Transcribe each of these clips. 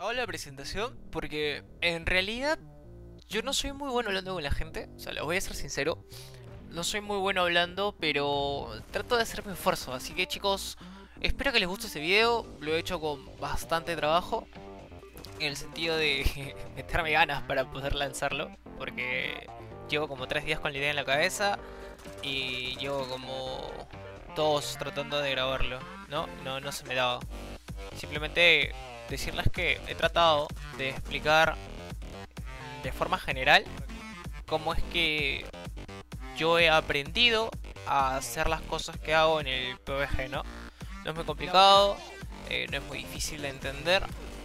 hago la presentación porque en realidad yo no soy muy bueno hablando con la gente. O sea, les voy a ser sincero. No soy muy bueno hablando, pero trato de hacer mi esfuerzo. Así que chicos, espero que les guste este video. Lo he hecho con bastante trabajo, en el sentido de meterme ganas para poder lanzarlo, porque llevo como 3 días con la idea en la cabeza y llevo como 2 tratando de grabarlo. No se me daba. Simplemente decirles que he tratado de explicar de forma general cómo es que yo he aprendido a hacer las cosas que hago en el PUBG, ¿no? No es muy complicado, no es muy difícil de entender.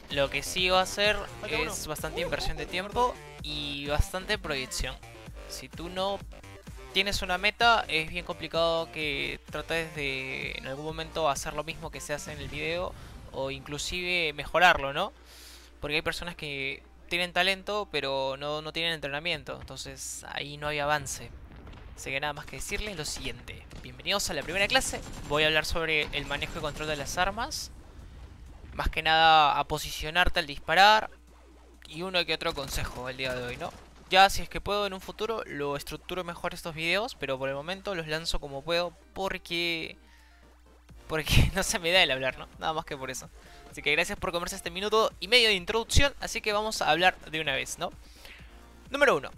Lo que sí va a hacer es bastante inversión de tiempo y bastante proyección. Si tú no tienes una meta, es bien complicado que trates de en algún momento hacer lo mismo que se hace en el video, o inclusive mejorarlo, ¿no? Porque hay personas que tienen talento pero no tienen entrenamiento, entonces ahí no hay avance. Así que nada más que decirles lo siguiente: bienvenidos a la primera clase. Voy a hablar sobre el manejo y control de las armas, más que nada a posicionarte al disparar, y uno que otro consejo el día de hoy, ¿no? Ya si es que puedo en un futuro lo estructuro mejor estos videos, pero por el momento los lanzo como puedo porque no se me da el hablar, ¿no? Nada más que por eso. Así que gracias por comerse este minuto y medio de introducción, así que vamos a hablar de una vez, ¿no? Número 1.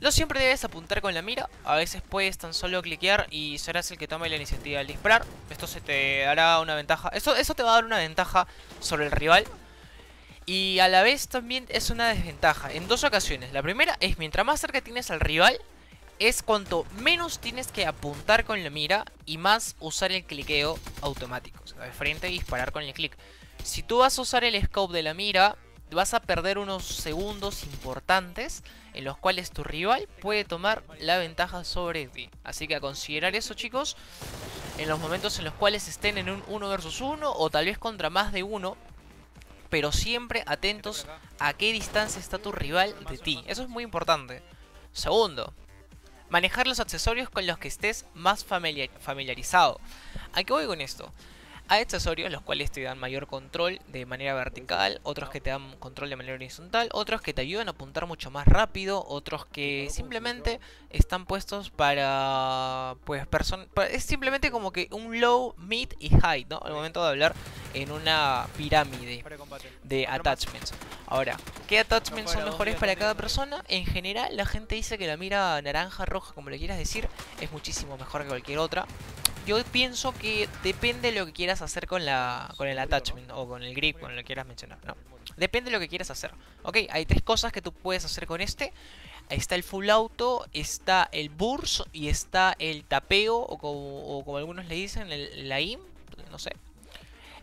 No siempre debes apuntar con la mira, a veces puedes tan solo cliquear y serás el que tome la iniciativa al disparar. Esto se te dará una ventaja, eso te va a dar una ventaja sobre el rival. Y a la vez también es una desventaja en dos ocasiones. La primera es mientras más cerca tienes al rival, es cuanto menos tienes que apuntar con la mira y más usar el cliqueo automático, o sea, de frente y disparar con el clic. Si tú vas a usar el scope de la mira, vas a perder unos segundos importantes en los cuales tu rival puede tomar la ventaja sobre ti. Así que a considerar eso, chicos, en los momentos en los cuales estén en un 1 vs 1, o tal vez contra más de uno, pero siempre atentos a qué distancia está tu rival de ti. Eso es muy importante. Segundo, manejar los accesorios con los que estés más familiarizado. ¿A qué voy con esto? Hay accesorios los cuales te dan mayor control de manera vertical, otros que te dan control de manera horizontal, otros que te ayudan a apuntar mucho más rápido, otros que simplemente están puestos para... pues es simplemente como que un low, mid y high, ¿no? Al momento de hablar en una pirámide de attachments. Ahora, ¿qué attachments son mejores para cada persona? En general la gente dice que la mira naranja, roja, como le quieras decir, es muchísimo mejor que cualquier otra. Yo pienso que depende de lo que quieras hacer con el attachment o con el grip, con lo que quieras mencionar, ¿no? Depende de lo que quieras hacer. Ok, hay 3 cosas que tú puedes hacer con este. Ahí está el full auto, está el burst y está el tapeo, o como algunos le dicen, la aim, no sé.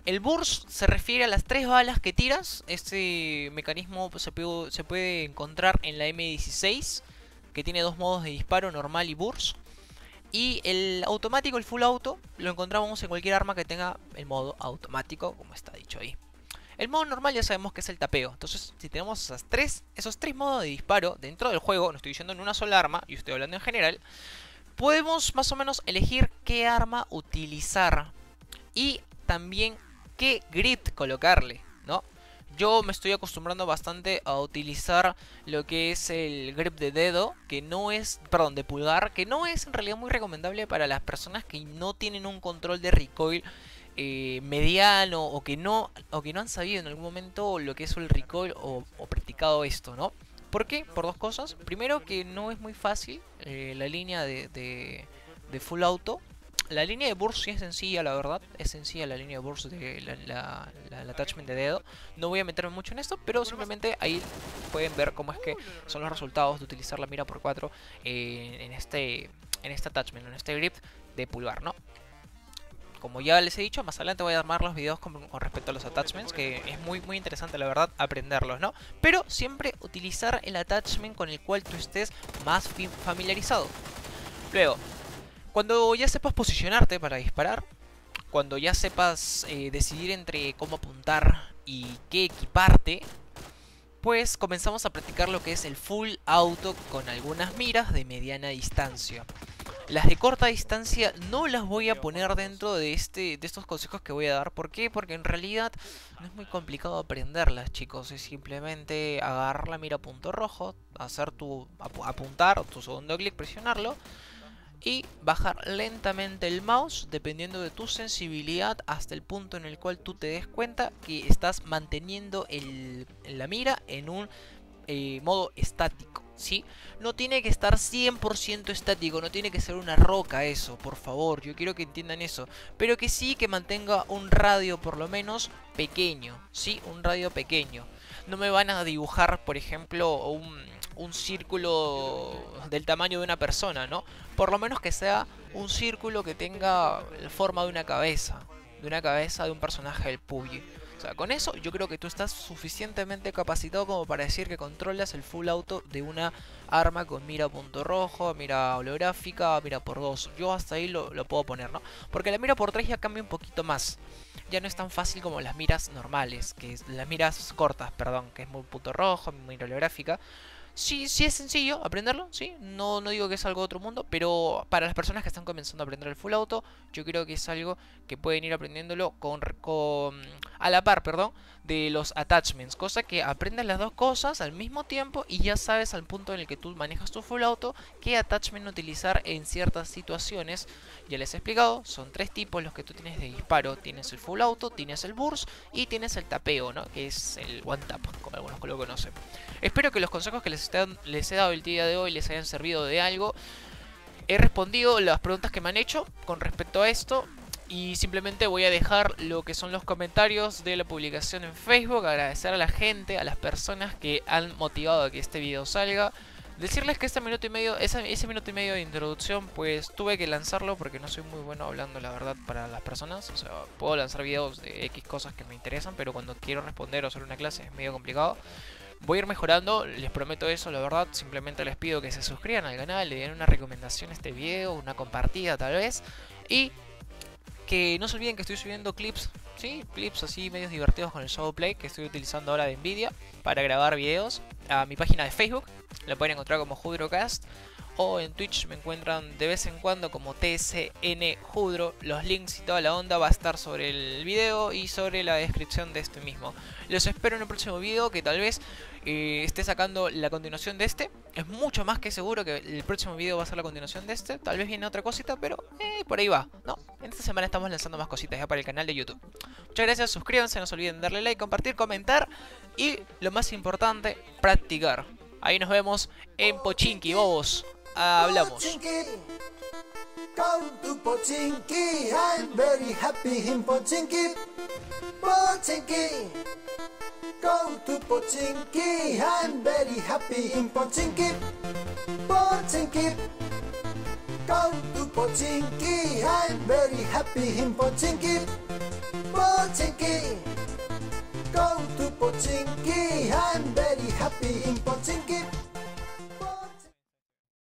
El burst se refiere a las 3 balas que tiras. Este mecanismo se puede encontrar en la M16, que tiene 2 modos de disparo, normal y burst. Y el automático, el full auto, lo encontramos en cualquier arma que tenga el modo automático, como está dicho ahí. El modo normal ya sabemos que es el tapeo. Entonces, si tenemos esos tres modos de disparo dentro del juego, no estoy diciendo en una sola arma, yo estoy hablando en general, podemos más o menos elegir qué arma utilizar y también qué grip colocarle, ¿no? Yo me estoy acostumbrando bastante a utilizar lo que es el grip de dedo, que no es, perdón, de pulgar, que no es en realidad muy recomendable para las personas que no tienen un control de recoil mediano, o que no han sabido en algún momento lo que es el recoil o practicado esto, ¿no? ¿Por qué? Por 2 cosas. Primero, que no es muy fácil la línea de full auto. La línea de burst sí es sencilla, la verdad. Es sencilla la línea de burst de el attachment de dedo. No voy a meterme mucho en esto, pero simplemente ahí pueden ver cómo es que son los resultados de utilizar la mira por 4 en este attachment, en este grip de pulgar, ¿no? Como ya les he dicho, más adelante voy a armar los videos con respecto a los attachments, que es muy interesante, la verdad, aprenderlos, ¿no? Pero siempre utilizar el attachment con el cual tú estés más familiarizado. Luego, cuando ya sepas posicionarte para disparar, cuando ya sepas decidir entre cómo apuntar y qué equiparte, pues comenzamos a practicar lo que es el full auto con algunas miras de mediana distancia. Las de corta distancia no las voy a poner dentro de estos consejos que voy a dar. ¿Por qué? Porque en realidad no es muy complicado aprenderlas, chicos. Es simplemente agarrar la mira punto rojo, hacer apuntar tu segundo clic, presionarlo y bajar lentamente el mouse dependiendo de tu sensibilidad hasta el punto en el cual tú te des cuenta que estás manteniendo la mira en un modo estático, ¿sí? No tiene que estar 100% estático, no tiene que ser una roca eso, por favor, yo quiero que entiendan eso. Pero que sí que mantenga un radio por lo menos pequeño, ¿sí? Un radio pequeño. No me van a dibujar, por ejemplo, un círculo del tamaño de una persona, ¿no? Por lo menos que sea un círculo que tenga la forma de una cabeza de un personaje del PUBG. O sea, con eso yo creo que tú estás suficientemente capacitado como para decir que controlas el full auto de una arma con mira punto rojo, mira holográfica, mira por 2. Yo hasta ahí lo puedo poner, ¿no? Porque la mira por 3 ya cambia un poquito más. Ya no es tan fácil como las miras normales, las miras cortas, perdón, que es muy punto rojo, mira holográfica. Sí, sí es sencillo aprenderlo, sí. No digo que es algo de otro mundo, pero para las personas que están comenzando a aprender el full auto, yo creo que es algo que pueden ir aprendiéndolo a la par, perdón, de los attachments. Cosa que aprendes las dos cosas al mismo tiempo y ya sabes al punto en el que tú manejas tu full auto qué attachment utilizar en ciertas situaciones. Ya les he explicado, son 3 tipos los que tú tienes de disparo. Tienes el full auto, tienes el burst y tienes el tapeo, ¿no? Que es el one tap, como algunos lo conocen. Espero que los consejos que les he dado el día de hoy les hayan servido de algo. He respondido las preguntas que me han hecho con respecto a esto. Y simplemente voy a dejar lo que son los comentarios de la publicación en Facebook. Agradecer a la gente, a las personas que han motivado a que este video salga. Decirles que ese minuto y medio de introducción pues tuve que lanzarlo porque no soy muy bueno hablando la verdad para las personas. O sea, puedo lanzar videos de X cosas que me interesan, pero cuando quiero responder o hacer una clase es medio complicado. Voy a ir mejorando, les prometo eso, la verdad. Simplemente les pido que se suscriban al canal, le den una recomendación a este video, una compartida tal vez. Y que no se olviden que estoy subiendo clips, ¿sí? Clips así medios divertidos con el ShadowPlay que estoy utilizando ahora de NVIDIA para grabar videos. A mi página de Facebook, la pueden encontrar como JudroCast. O en Twitch me encuentran de vez en cuando como TSNJudro. Los links y toda la onda va a estar sobre el video y sobre la descripción de este mismo. Los espero en el próximo video que tal vez esté sacando la continuación de este. Es mucho más que seguro que el próximo video va a ser la continuación de este. Tal vez viene otra cosita, pero por ahí va, ¿no? En esta semana estamos lanzando más cositas ya para el canal de YouTube. Muchas gracias, suscríbanse, no se olviden darle like, compartir, comentar. Y lo más importante, practicar. Ahí nos vemos en Pochinki, bobos. Hablamos. Come to Pochinki, I'm very happy in Pochinki. Pochinki, come to Pochinki, I'm very happy in Pochinki. Pochinki, come to Pochinki, I'm very happy in Pochinki. Pochinki, come to Pochinki, I'm very happy in Pochinki.